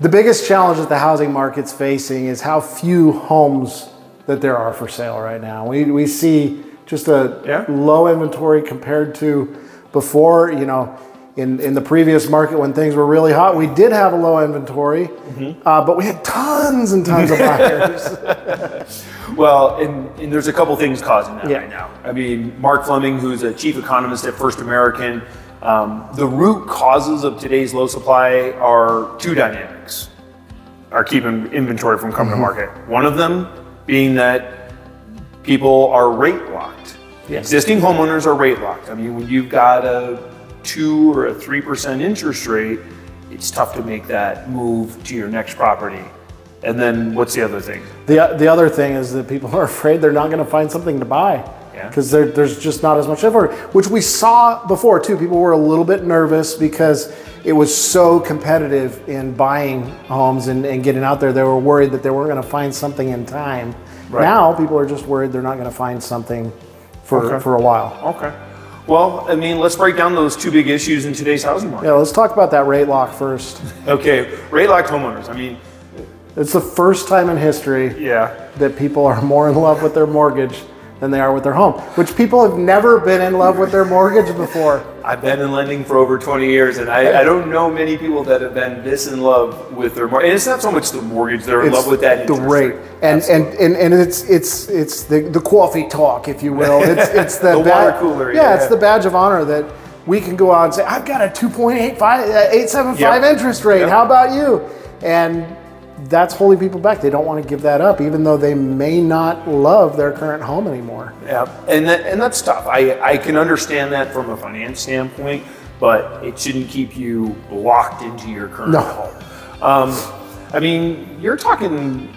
The biggest challenge that the housing market's facing is how few homes that there are for sale right now. We see just a low inventory compared to before. You know, in the previous market when things were really hot, we did have a low inventory, but we had tons and tons of buyers. Well, and there's a couple things causing that right now. I mean, Mark Fleming, who's a chief economist at First American, the root causes of today's low supply are two dynamics are keeping inventory from coming to market. One of them being that people are rate locked. Yes. Existing homeowners are rate locked. I mean, when you've got a 2% or 3% interest rate, it's tough to make that move to your next property. And then what's the other thing? The other thing is that people are afraid they're not going to find something to buy. Because there's just not as much effort, which we saw before too. People were a little bit nervous because it was so competitive in buying homes and getting out there. They were worried that they weren't going to find something in time. Right. Now people are just worried they're not going to find something for a while. Okay. Well, I mean, let's break down those two big issues in today's housing market. Yeah, let's talk about that rate lock first. Okay, rate locked homeowners. I mean, it's the first time in history that people are more in love with their mortgage than they are with their home, which people have never been in love with their mortgage before. I've been in lending for over 20 years, and I don't know many people that have been this in love with their mortgage. And it's not so much the mortgage, they're in love with that interest rate. And it's the coffee talk, if you will. It's the water cooler. Yeah, it's the badge of honor that we can go out and say, I've got a 2.875 interest rate, how about you? And that's holding people back. They don't want to give that up, even though they may not love their current home anymore. Yeah, and that's tough. I can understand that from a finance standpoint, but it shouldn't keep you locked into your current home. I mean, you're talking,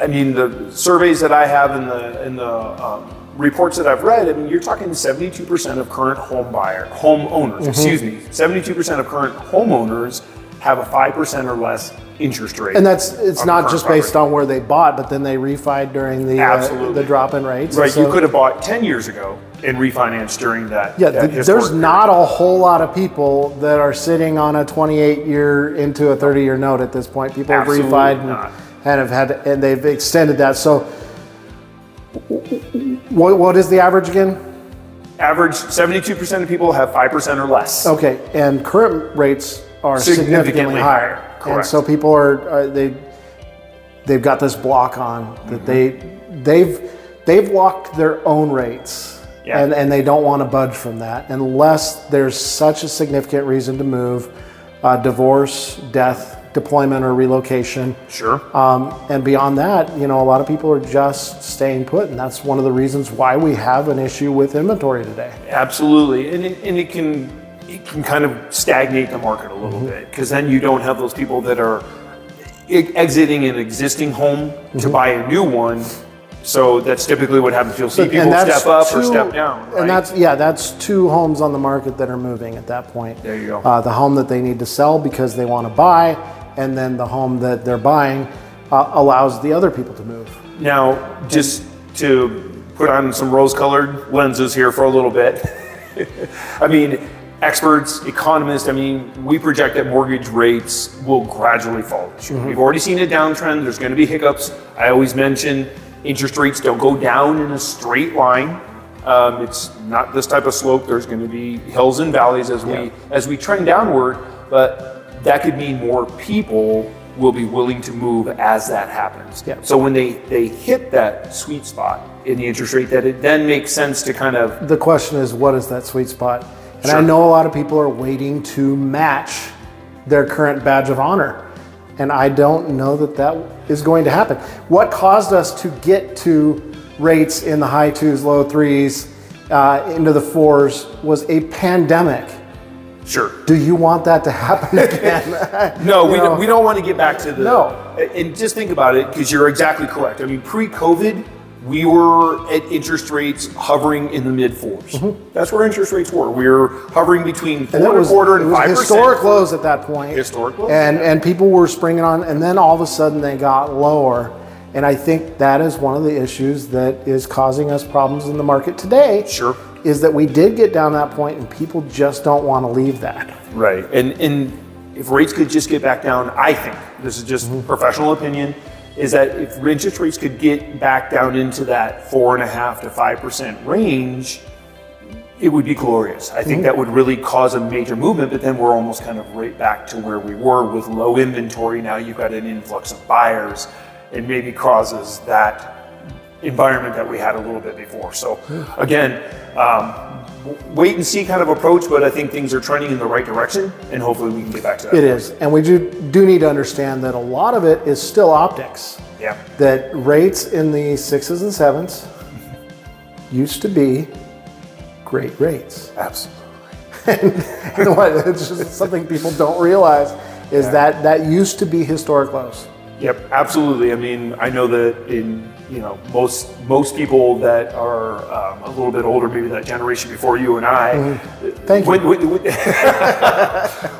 I mean, the surveys that I have and the reports that I've read, I mean, you're talking 72% of current homeowners, excuse me, 72% of current homeowners have a 5% or less interest rate. And that's, it's not just based on where they bought, but then they refied during the drop in rates. Right, so you could have bought 10 years ago and refinanced during that. Yeah, there's not a whole lot of people that are sitting on a 28-year into a 30-year note at this point. People have refied and have had, and they've extended that. So what is the average again? Average 72% of people have 5% or less. Okay, and current rates are significantly higher. Correct. And so people are they've got this block on that they've locked their own rates and they don't want to budge from that unless there's such a significant reason to move, divorce, death, deployment or relocation. Sure. And beyond that, you know, a lot of people are just staying put, and that's one of the reasons why we have an issue with inventory today. Absolutely, and it can. It can kind of stagnate the market a little bit, because then you don't have those people that are exiting an existing home to buy a new one. So that's typically what happens. You'll see people step up or step down. Right? And that's two homes on the market that are moving at that point. There you go. The home that they need to sell because they want to buy, and then the home that they're buying allows the other people to move. Now, just to put on some rose-colored lenses here for a little bit, I mean, experts, economists, I mean, we project that mortgage rates will gradually fall this year. We've already seen a downtrend. There's going to be hiccups. I always mention interest rates don't go down in a straight line. It's not this type of slope. There's going to be hills and valleys as we trend downward, but that could mean more people will be willing to move as that happens. Yeah. So when they hit that sweet spot in the interest rate, that it then makes sense to kind of... The question is, what is that sweet spot? And I know a lot of people are waiting to match their current badge of honor. And I don't know that that is going to happen. What caused us to get to rates in the high 2s, low 3s, into the 4s was a pandemic. Sure. Do you want that to happen again? No, we don't want to get back to the... No. And just think about it, because you're exactly correct. I mean, pre-COVID, we were at interest rates hovering in the mid-4s. That's where interest rates were. We were hovering between 4.25% and 5%. Historic lows at that point. Historic lows. And people were springing on, and then all of a sudden they got lower. And I think that is one of the issues that is causing us problems in the market today. Sure. Is that we did get down that point, and people just don't want to leave that. Right. And if rates could just get back down, I think, this is just professional opinion, is that if interest rates could get back down into that 4.5 to 5% range, it would be glorious. I think that would really cause a major movement, but then we're almost kind of right back to where we were with low inventory. Now you've got an influx of buyers. It maybe causes that environment that we had a little bit before. So again, wait and see kind of approach, but I think things are trending in the right direction and hopefully we can get back to that. It is, and we do need to understand that a lot of it is still optics. Yeah. That rates in the 6s and 7s used to be great rates. Absolutely. And what, it's just something people don't realize is that used to be historic lows. Yep, absolutely. I mean, I know that in, you know, most people that are a little bit older, maybe that generation before you and I. Thank you.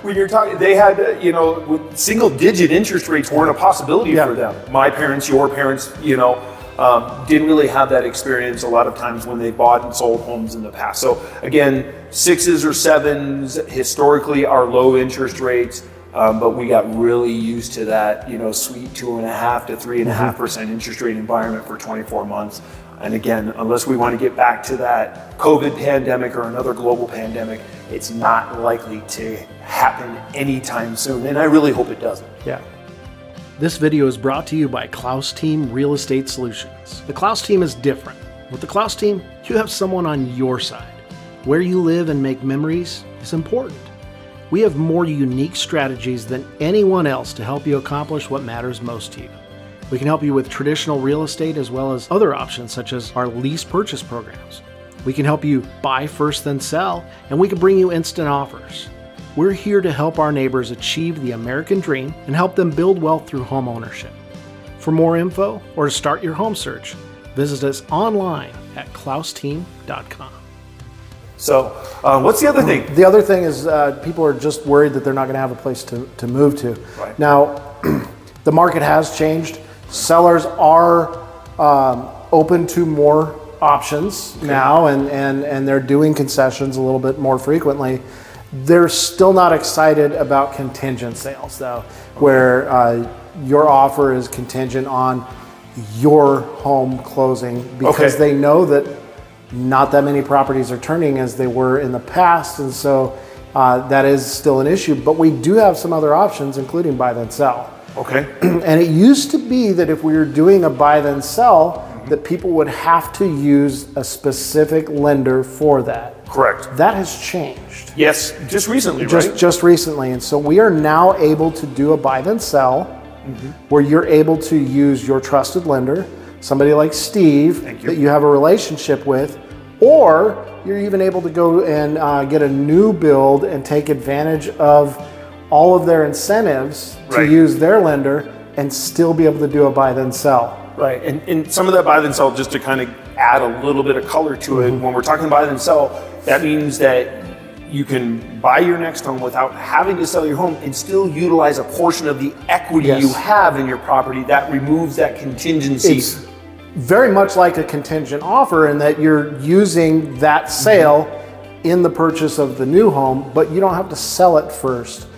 When you're talking, they had, you know, single digit interest rates weren't a possibility for them. My parents, your parents, you know, didn't really have that experience a lot of times when they bought and sold homes in the past. So again, 6s or 7s historically are low interest rates, but we got really used to that, you know, sweet 2.5 to 3.5% interest rate environment for 24 months. And again, unless we want to get back to that COVID pandemic or another global pandemic, it's not likely to happen anytime soon. And I really hope it doesn't. Yeah. This video is brought to you by Klaus Team Real Estate Solutions. The Klaus Team is different. With the Klaus Team, you have someone on your side. Where you live and make memories is important. We have more unique strategies than anyone else to help you accomplish what matters most to you. We can help you with traditional real estate as well as other options such as our lease purchase programs. We can help you buy first then sell, and we can bring you instant offers. We're here to help our neighbors achieve the American dream and help them build wealth through home ownership. For more info or to start your home search, visit us online at KlausTeam.com. So what's the other thing? The other thing is people are just worried that they're not going to have a place to move to. Right. Now, the market has changed. Sellers are open to more options now, and they're doing concessions a little bit more frequently. They're still not excited about contingent sales though, where your offer is contingent on your home closing, because they know that not that many properties are turning as they were in the past. And so that is still an issue, but we do have some other options, including buy then sell. Okay. And it used to be that if we were doing a buy then sell, that people would have to use a specific lender for that. Correct. That has changed. Yes, just recently, right? Just recently. And so we are now able to do a buy then sell where you're able to use your trusted lender, somebody like Steve that you have a relationship with, or you're even able to go and get a new build and take advantage of all of their incentives to use their lender and still be able to do a buy then sell. Right, and some of that buy then sell, just to kind of add a little bit of color to it, when we're talking buy then sell, that means that you can buy your next home without having to sell your home and still utilize a portion of the equity you have in your property. That removes that contingency. It's very much like a contingent offer in that you're using that sale in the purchase of the new home, but you don't have to sell it first.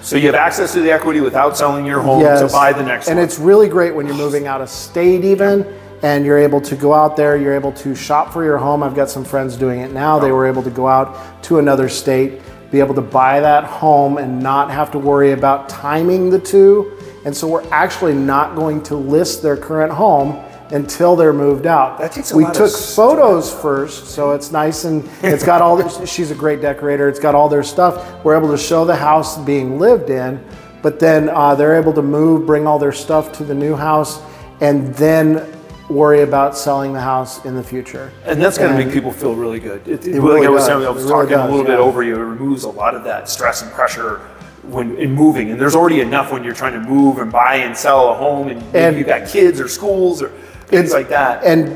So you have access to the equity without selling your home to buy the next one. And it's really great when you're moving out of state even, and you're able to go out there, you're able to shop for your home. I've got some friends doing it now. They were able to go out to another state, be able to buy that home and not have to worry about timing the two. And so we're actually not going to list their current home until they're moved out. That takes a lot. We took photos first, so it's nice, and it's got all this, she's a great decorator, it's got all their stuff. We're able to show the house being lived in, but then they're able to move, bring all their stuff to the new house, and then worry about selling the house in the future. And that's gonna make people feel really good. It really does. I was talking a little bit over you, it removes a lot of that stress and pressure when in moving, and there's already enough when you're trying to move and buy and sell a home, and you've got kids or schools or things like that. And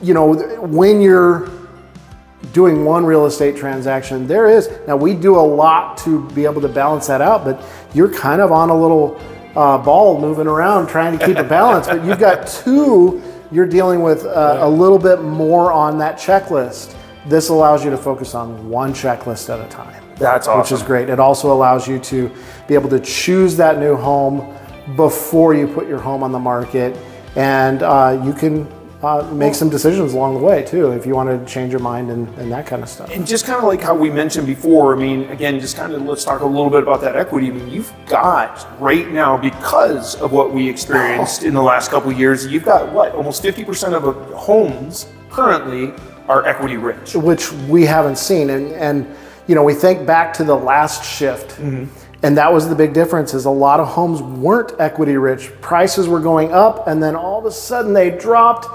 you know, when you're doing one real estate transaction, there is, now we do a lot to be able to balance that out, but you're kind of on a little ball moving around trying to keep a balance, but you've got two, you're dealing with a little bit more on that checklist. This allows you to focus on one checklist at a time. That's awesome. Which is great. It also allows you to be able to choose that new home before you put your home on the market, and you can make some decisions along the way too if you want to change your mind and that kind of stuff. And just kind of like how we mentioned before, I mean, again, just kind of let's talk a little bit about that equity. I mean, you've got right now, because of what we experienced in the last couple of years, you've got what, almost 50% of homes currently are equity rich, which we haven't seen. And you know, we think back to the last shift, and that was the big difference, is a lot of homes weren't equity rich. Prices were going up, and then all of a sudden they dropped,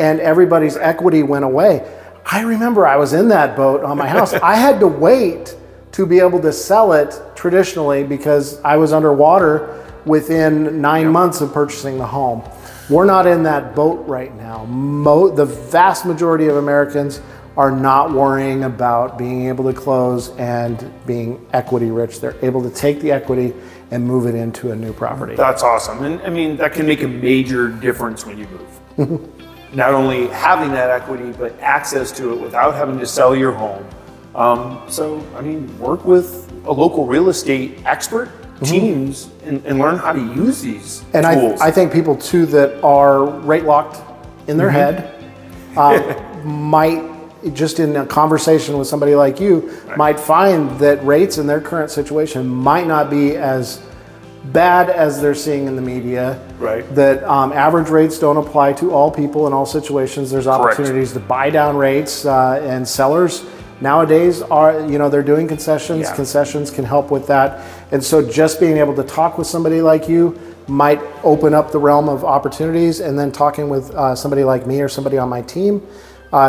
and everybody's equity went away. I remember I was in that boat on my house. I had to wait to be able to sell it traditionally because I was underwater within 9 months of purchasing the home. We're not in that boat right now. The vast majority of Americans are not worrying about being able to close and being equity rich. They're able to take the equity and move it into a new property. That's awesome. And I mean, that can make a major difference when you move. Not only having that equity, but access to it without having to sell your home. So, I mean, work with a local real estate expert, teams, and learn how to use these tools. I think people too that are rate locked in their head might, just in a conversation with somebody like you, might find that rates in their current situation might not be as bad as they're seeing in the media. That average rates don't apply to all people in all situations. There's opportunities to buy down rates, and sellers nowadays are, you know, they're doing concessions. Concessions can help with that. And so just being able to talk with somebody like you might open up the realm of opportunities. And then talking with somebody like me or somebody on my team,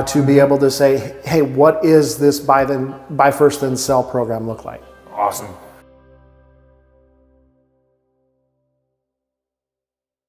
to be able to say, hey, what is this buy first then sell program look like? Awesome.